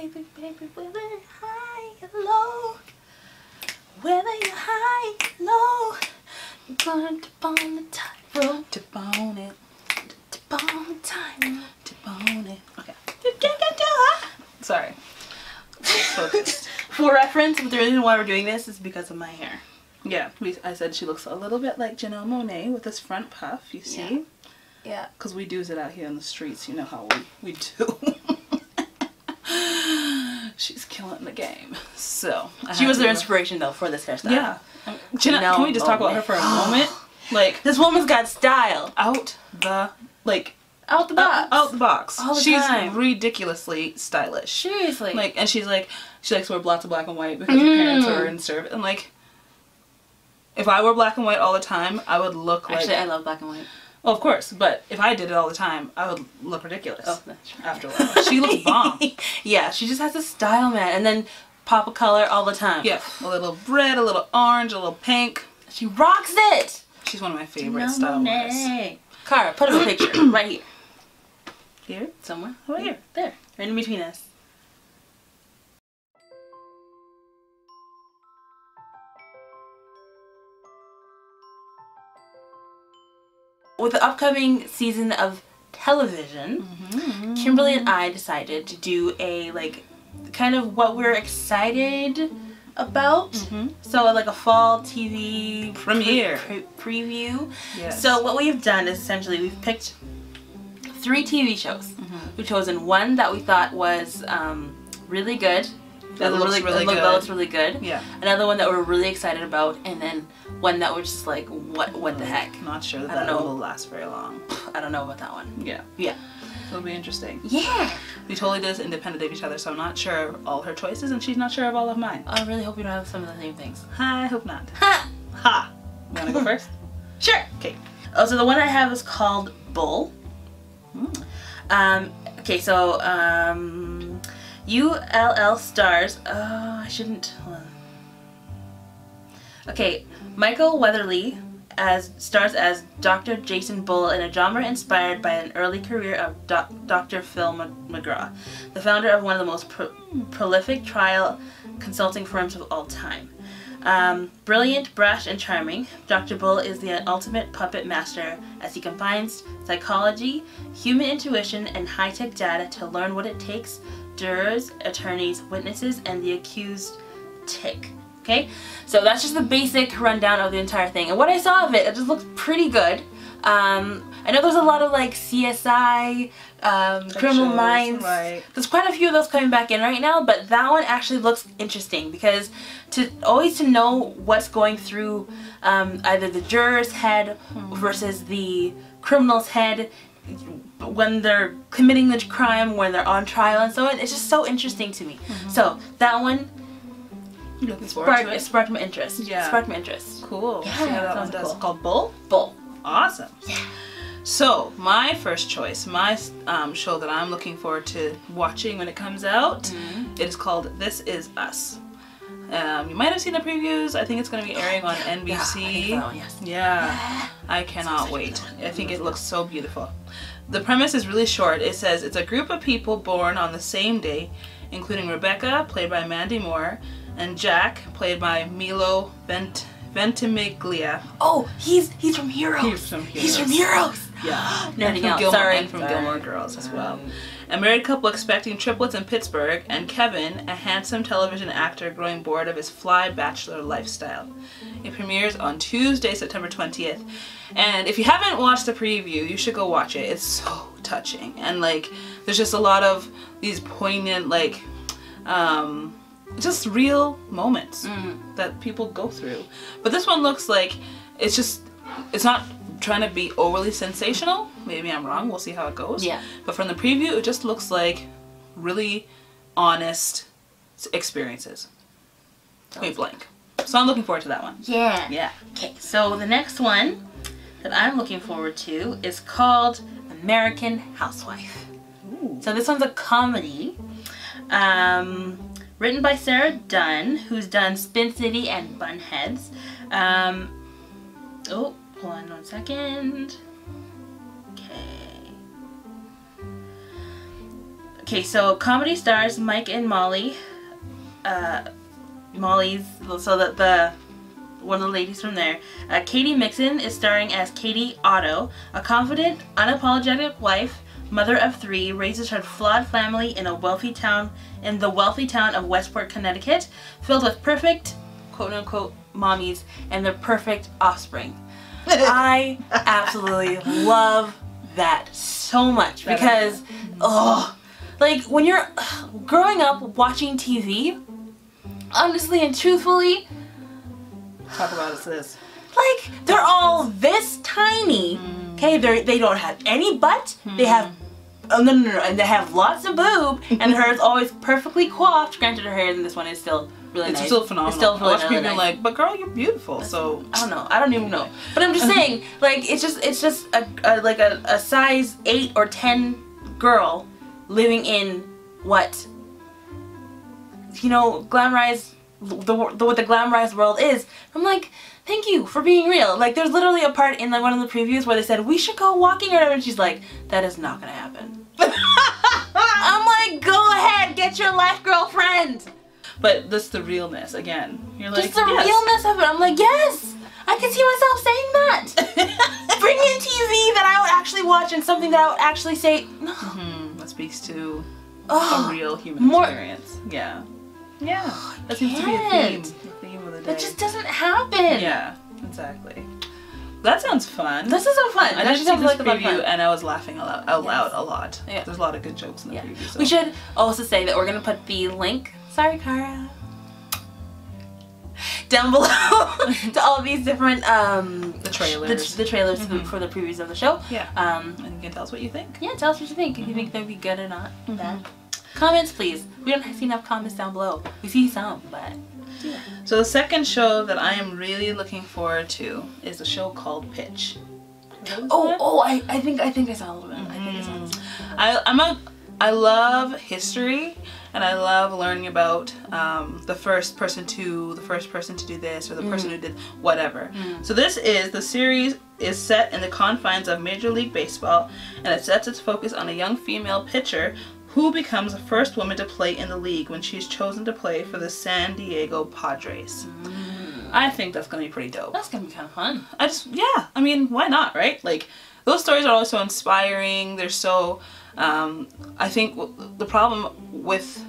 baby, baby, we went high and low. We went high and low. You're gonna dip on the tightrope. Dip on it. Dip on the tightrope. Dip on it. Okay. Sorry. Focused. For reference, the reason why we're doing this is because of my hair. Yeah, I said she looks a little bit like Janelle Monae with this front puff, you see? Yeah. Because we do it out here on the streets, you know how we do. She's killing the game. So she was their inspiration, though, for this hairstyle. Yeah. Janelle, can we just talk about her for a moment? Like, this woman's got style. Out the box. Out the box. All the time. She's ridiculously stylish. Seriously. Like, and she's like, she likes to wear lots of black and white because her parents were in service. And like, if I wore black and white all the time, I would look like... Actually, I love black and white. Well, of course, but if I did it all the time, I would look ridiculous. Oh, that's right. After a while. She looks bomb. Yeah, she just has a style, man. And then pop a color all the time. Yeah, a little red, a little orange, a little pink. She rocks it! She's one of my favorite style models. Cara, put up a picture right here. Here? Somewhere? Right here. There. Right in between us. With the upcoming season of television, Kimberly and I decided to do a, like, kind of what we're excited about. So, like, a fall TV premiere preview. Yes. So what we've done is essentially we've picked 3 TV shows. We've chosen one that we thought was really good. That looks really good. Yeah. Another one that we're really excited about, and then one that we're just like, what the heck? Not sure that will last very long. I don't know about that one. Yeah. Yeah. It'll be interesting. Yeah. We totally did this independent of each other, so I'm not sure of all her choices, and she's not sure of all of mine. I really hope you don't have some of the same things. I hope not. Ha! Ha! You wanna go first? Sure. Okay. Oh, so the one I have is called Bull. Okay, so, ULL stars, okay, Michael Weatherly stars as Dr. Jason Bull in a drama inspired by an early career of Dr. Phil McGraw, the founder of one of the most prolific trial consulting firms of all time. Brilliant, brash, and charming, Dr. Bull is the ultimate puppet master as he combines psychology, human intuition, and high-tech data to learn what it takes jurors, attorneys, witnesses, and the accused tick. Okay? So that's just the basic rundown of the entire thing. And what I saw of it, it just looked pretty good. I know there's a lot of like CSI, Criminal Minds. Right. There's quite a few of those coming back in right now, but that one actually looks interesting because to know what's going through either the juror's head versus the criminal's head when they're committing the crime, when they're on trial and so on, it's just so interesting to me. So that one sparked my interest. Yeah. Sparked my interest. Cool. Yeah, so that one does. Cool. Called Bull? Bull. Awesome. Yeah. So my first choice, my show that I'm looking forward to watching when it comes out, it is called This Is Us. You might have seen the previews. I think it's going to be airing on NBC. Yeah, I cannot wait. I think it looks so beautiful. The premise is really short. It says it's a group of people born on the same day, including Rebecca, played by Mandy Moore, and Jack, played by Milo Ventimiglia. Oh, he's from Heroes. He's from Heroes. Yeah. Sorry, from Gilmore Girls as well. A married couple expecting triplets in Pittsburgh, and Kevin, a handsome television actor growing bored of his fly bachelor lifestyle. It premieres on Tuesday, September 20th. And if you haven't watched the preview, you should go watch it. It's so touching. And like, there's just a lot of these poignant, like, just real moments that people go through. But this one looks like it's just, it's not trying to be overly sensational. Maybe I'm wrong. We'll see how it goes. Yeah. But from the preview, it just looks like really honest experiences. Point blank. So I'm looking forward to that one. Yeah. Yeah. Okay. So the next one that I'm looking forward to is called American Housewife. Ooh. So this one's a comedy. Written by Sarah Dunn, who's done Spin City and Bunheads. Oh, hold on one second. Okay. Okay, so comedy stars Mike and Molly. Molly's, so that the one of the ladies from there. Katie Mixon is starring as Katie Otto, a confident, unapologetic wife, mother of three, raises her flawed family in the wealthy town of Westport, Connecticut, filled with perfect, quote-unquote, mommies and their perfect offspring. I absolutely love that so much because, oh, like when you're growing up watching TV, honestly and truthfully, talk about us this. Like, they're all this tiny. Okay, they don't have any butt. They have, oh, no, and they have lots of boob, and hers always perfectly coiffed. Granted, her hair in this one is still really nice. It's still phenomenal. It's still really nice. People are like, but girl, you're beautiful. So I don't know. I don't even know. But I'm just saying, like, it's just a size 8 or 10 girl living in what, you know, glamorized. What the glamorized world is. I'm like, thank you for being real. Like, there's literally a part in like one of the previews where they said we should go walking or whatever, and she's like, that is not gonna happen. I'm like, go ahead, get your life, girlfriend. But that's the realness again. You're like, just the realness of it. I'm like, yes, I can see myself saying that. Bring in TV that I would actually watch and something that I would actually say. No, that speaks to a real human experience. Yeah. Yeah, that seems to be a theme of the day. That just doesn't happen. Yeah, exactly. That sounds fun. This is so fun. I just seen this preview and I was laughing out loud a lot. Yeah. There's a lot of good jokes in the preview. So. We should also say that we're going to put the link, sorry Cara, down below to all these different the trailers. The trailers for the previews of the show. Yeah. And you can tell us what you think. Yeah, tell us what you think. If you think they'd be good or not. Bad. Comments, please. We don't see enough comments down below. We see some, but yeah. So the second show that I am really looking forward to is a show called Pitch. I think I saw a little bit. I think I saw a little bit. I love history, and I love learning about the first person to do this, or the person who did whatever. So this is, the series is set in the confines of Major League Baseball, and it sets its focus on a young female pitcher who becomes the first woman to play in the league when she's chosen to play for the San Diego Padres. I think that's gonna be pretty dope. That's gonna be kind of fun. I mean, why not, right? Like, those stories are always so inspiring. They're so, I think the problem with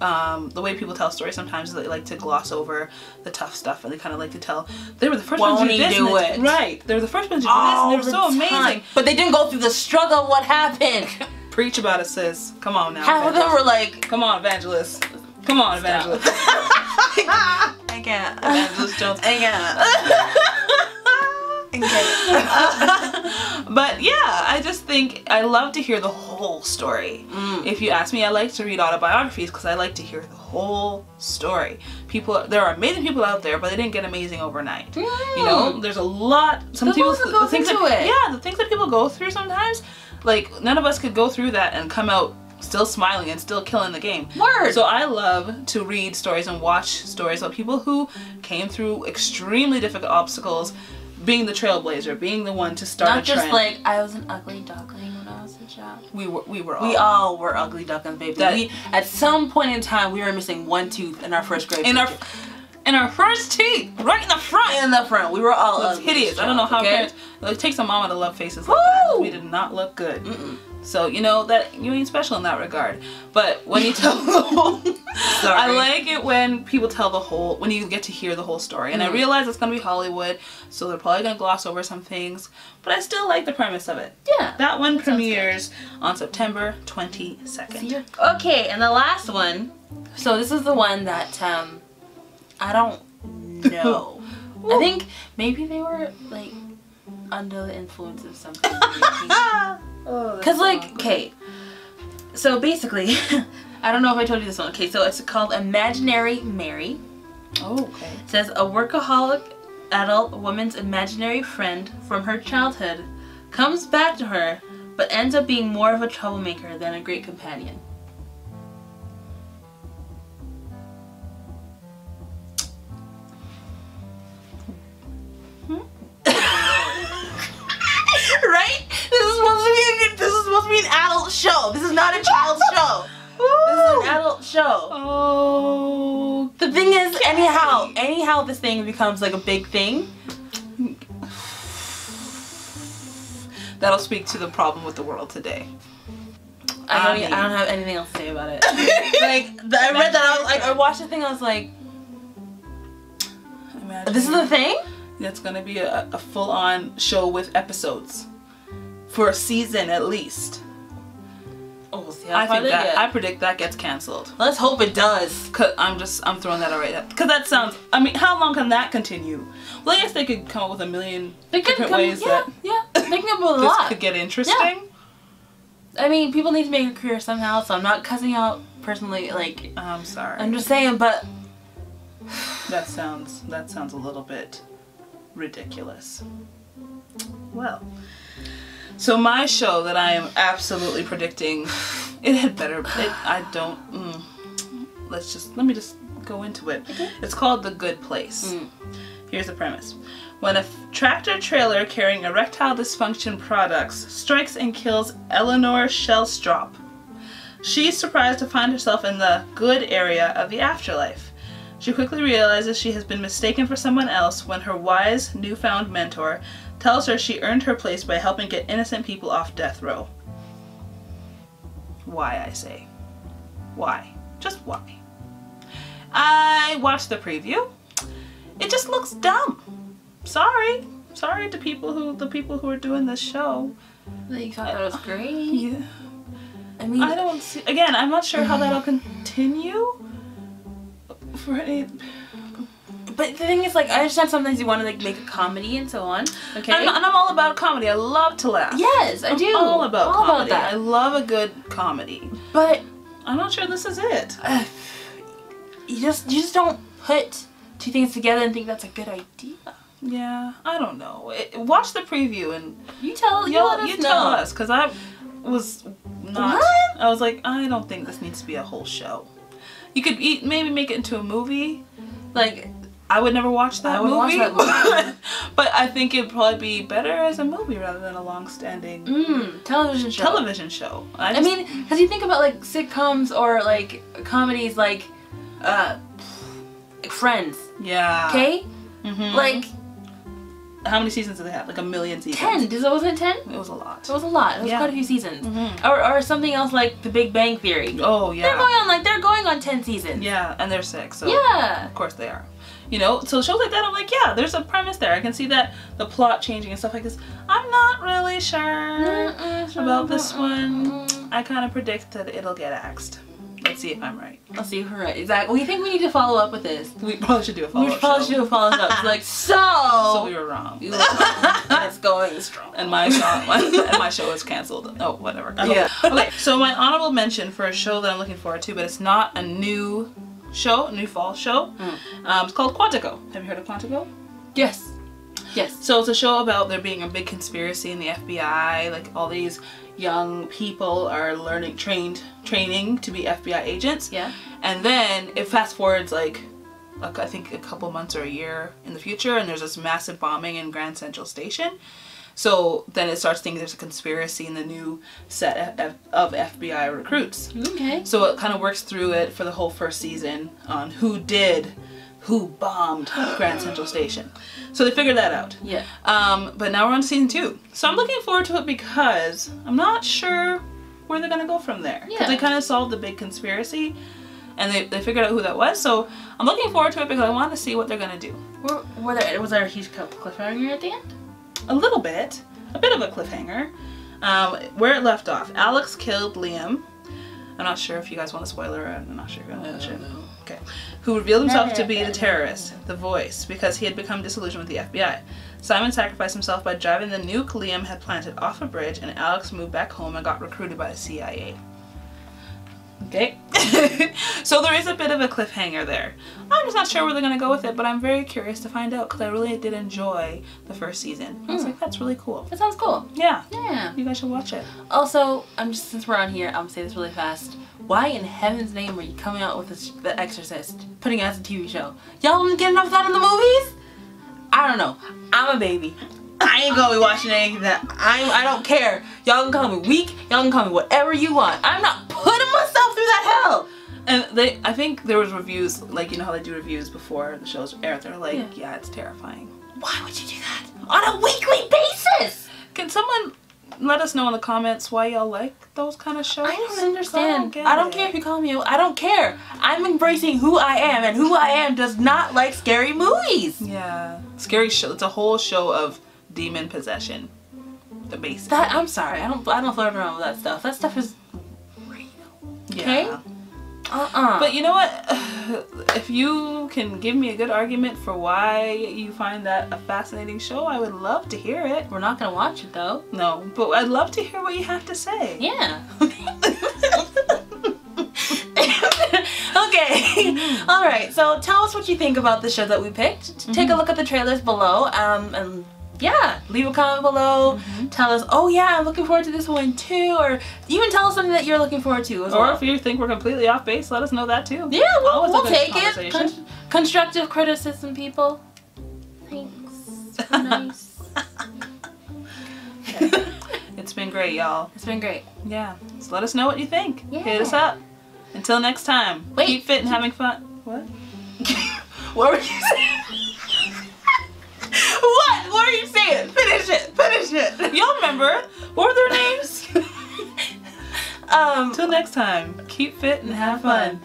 the way people tell stories sometimes is they like to gloss over the tough stuff, and they kind of like to tell they were the first ones to do it. Right. They were the first ones to do this, and they were so amazing. But they didn't go through the struggle of what happened. Preach about it, sis. Come on now. Half of them were like, come on, evangelist. Come on, evangelist. I can't. Evangelist Jones. I can't. I can't. But yeah, I just think I love to hear the whole story. If you ask me, I like to read autobiographies because I like to hear the whole story. There are amazing people out there, but they didn't get amazing overnight. You know, there's a lot. The things that people go through sometimes. Like, none of us could go through that and come out still smiling and still killing the game. Word! So I love to read stories and watch stories of people who came through extremely difficult obstacles, being the trailblazer, being the one to start a trend. Not just like, I was an ugly duckling when I was a child. We all were ugly ducklings, baby. At some point in time, we were missing one tooth in our first grade. In our first teeth, right in the front. We were all ugly. It was hideous. I don't know how parents. It takes a mama to love faces like that. We did not look good. So you know that you ain't special in that regard. But when you tell the whole, I like it when people tell the whole. When you get to hear the whole story, and I realize it's gonna be Hollywood, so they're probably gonna gloss over some things. But I still like the premise of it. Yeah. That one premieres on September 22nd. Okay, and the last one. So this is the one that. I don't know. I think maybe they were like under the influence of something. Because like, okay, so basically, I don't know if I told you this one. Okay, so it's called Imaginary Mary. Oh, okay. It says a workaholic adult woman's imaginary friend from her childhood comes back to her, but ends up being more of a troublemaker than a great companion. show. This is not a child's show. This is an adult show. Oh. The thing is, Katie. anyhow this thing becomes like a big thing. That'll speak to the problem with the world today. I don't have anything else to say about it. I read that, I was like, I watched the thing, I was like, imagine this is the thing? That's gonna be a full-on show with episodes. For a season at least. Oh, we'll see how I predict that gets canceled. Let's hope it does. Cause I'm throwing that out right now. Cause that sounds, I mean, how long can that continue? Well, I guess they could come up with a million different ways that they can come up with a lot. This could get interesting. Yeah. I mean, people need to make a career somehow, so I'm not cussing out personally, like... I'm sorry. I'm just saying, but... that sounds a little bit ridiculous. Well, so my show that I am absolutely predicting, it had better... let me just go into it. Okay. It's called The Good Place. Mm. Here's the premise. When a tractor trailer carrying erectile dysfunction products strikes and kills Eleanor Shellstrop, she's surprised to find herself in the good area of the afterlife. She quickly realizes she has been mistaken for someone else when her wise, newfound mentor tells her she earned her place by helping get innocent people off death row. Why, I say. Why? Just why? I watched the preview. It just looks dumb. Sorry to the people who are doing this show. You thought that was great. Yeah. I mean, I don't see. Again, I'm not sure how that'll continue. For any. But the thing is, like, I understand sometimes you want to like make a comedy and so on. Okay. And I'm all about comedy. I love to laugh. Yes, I do. I'm all about that. I love a good comedy. But I'm not sure this is it. You just don't put two things together and think that's a good idea. Yeah, I don't know. Watch the preview and you tell us, because I was not. What? I was like, I don't think this needs to be a whole show. You could maybe make it into a movie. Like, I would never watch that movie. But I think it'd probably be better as a movie rather than a long-standing television show. I mean, because you think about like sitcoms or like comedies, like Friends. Yeah. Okay. Mm-hmm. Like. How many seasons did they have? Like a million seasons. 10. Wasn't it 10? It was a lot. It was a lot. It was quite a few seasons. Mm-hmm. Or something else like The Big Bang Theory. Oh yeah. They're going on 10 seasons. Yeah, and they're 6. So yeah. Of course they are. You know, so shows like that, I'm like, yeah, there's a premise there. I can see that the plot changing and stuff like this. I'm not really sure about this one. I kind of predict that it'll get axed. Let's see if I'm right. Let's see if we're right. Exactly. We think we need to follow up with this. We probably should do a follow-up. It's like, so we were wrong. We were wrong. That's going strong. And my show is canceled. Oh, whatever. Yeah. Okay. So my honorable mention for a show that I'm looking forward to, but it's not a new show, a new fall show. Mm. It's called Quantico. Have you heard of Quantico? Yes. Yes. So it's a show about there being a big conspiracy in the FBI, like all these young people are training to be FBI agents. Yeah. And then it fast forwards like I think a couple months or a year in the future, and there's this massive bombing in Grand Central Station. So then it starts thinking there's a conspiracy in the new set of FBI recruits. Okay. So it kind of works through it for the whole first season on who bombed Grand Central Station. So they figured that out. Yeah. But now we're on season 2. So I'm looking forward to it because I'm not sure where they're gonna go from there. Yeah. Because they kind of solved the big conspiracy and they figured out who that was. So I'm looking forward to it because I want to see what they're gonna do. Was there a huge cliffhanger at the end? A little bit. A bit of a cliffhanger. Where it left off. Alex killed Liam. I'm not sure if you guys want a spoiler. I'm not sure if you're gonna watch it. Okay. Who revealed himself to be the terrorist, the voice, because he had become disillusioned with the FBI. Simon sacrificed himself by driving the nuke Liam had planted off a bridge, and Alex moved back home and got recruited by the CIA. Okay. So there is a bit of a cliffhanger there. I'm just not sure where they're going to go with it, but I'm very curious to find out because I really did enjoy the first season. I was like, that's really cool. That sounds cool. Yeah. Yeah. You guys should watch it. Also, since we're on here, I'm going to say this really fast. Why in heaven's name are you coming out with The Exorcist, putting it as a TV show? Y'all didn't get enough of that in the movies? I don't know. I'm a baby. I ain't gonna be watching anything that I don't care. Y'all can call me weak. Y'all can call me whatever you want. I'm not putting myself through that hell. And they, I think there was reviews, like, you know how they do reviews before the shows air. They're like, yeah, it's terrifying. Why would you do that on a weekly basis? Can someone let us know in the comments why y'all like those kind of shows? I don't understand. I don't care if you call me. I don't care. I'm embracing who I am, and who I am does not like scary movies. Yeah, scary show. It's a whole show of demon possession. The basic. That, I'm sorry. I don't flirt around with that stuff. That stuff is real. Okay. Yeah. But you know what? If you can give me a good argument for why you find that a fascinating show, I would love to hear it. We're not gonna watch it though. No, but I'd love to hear what you have to say. Yeah. Okay. Alright, so tell us what you think about the show that we picked. Take a look at the trailers below, and yeah, leave a comment below. Tell us, oh yeah, I'm looking forward to this one too, or even tell us something that you're looking forward to as well. Or if you think we're completely off base, let us know that too. Yeah, we'll take it. Constructive criticism, people. Thanks. Nice. Okay. It's been great, y'all. It's been great. Yeah. So let us know what you think. Yeah. Hit us up. Until next time. Wait. Keep fit and having fun. What? What were you saying? What? What are you saying? Finish it. Finish it. Y'all remember? What were their names? Till next time. Keep fit and have fun.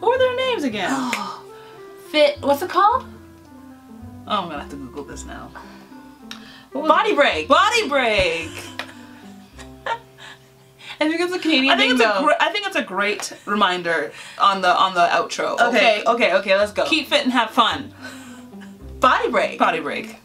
What were their names again? Oh, fit. What's it called? Oh, I'm gonna have to Google this now. Body break. Body break. I think it's a Canadian thing, though. I think it's a great reminder on the outro. Okay. Okay. Let's go. Keep fit and have fun. Body break. Body break.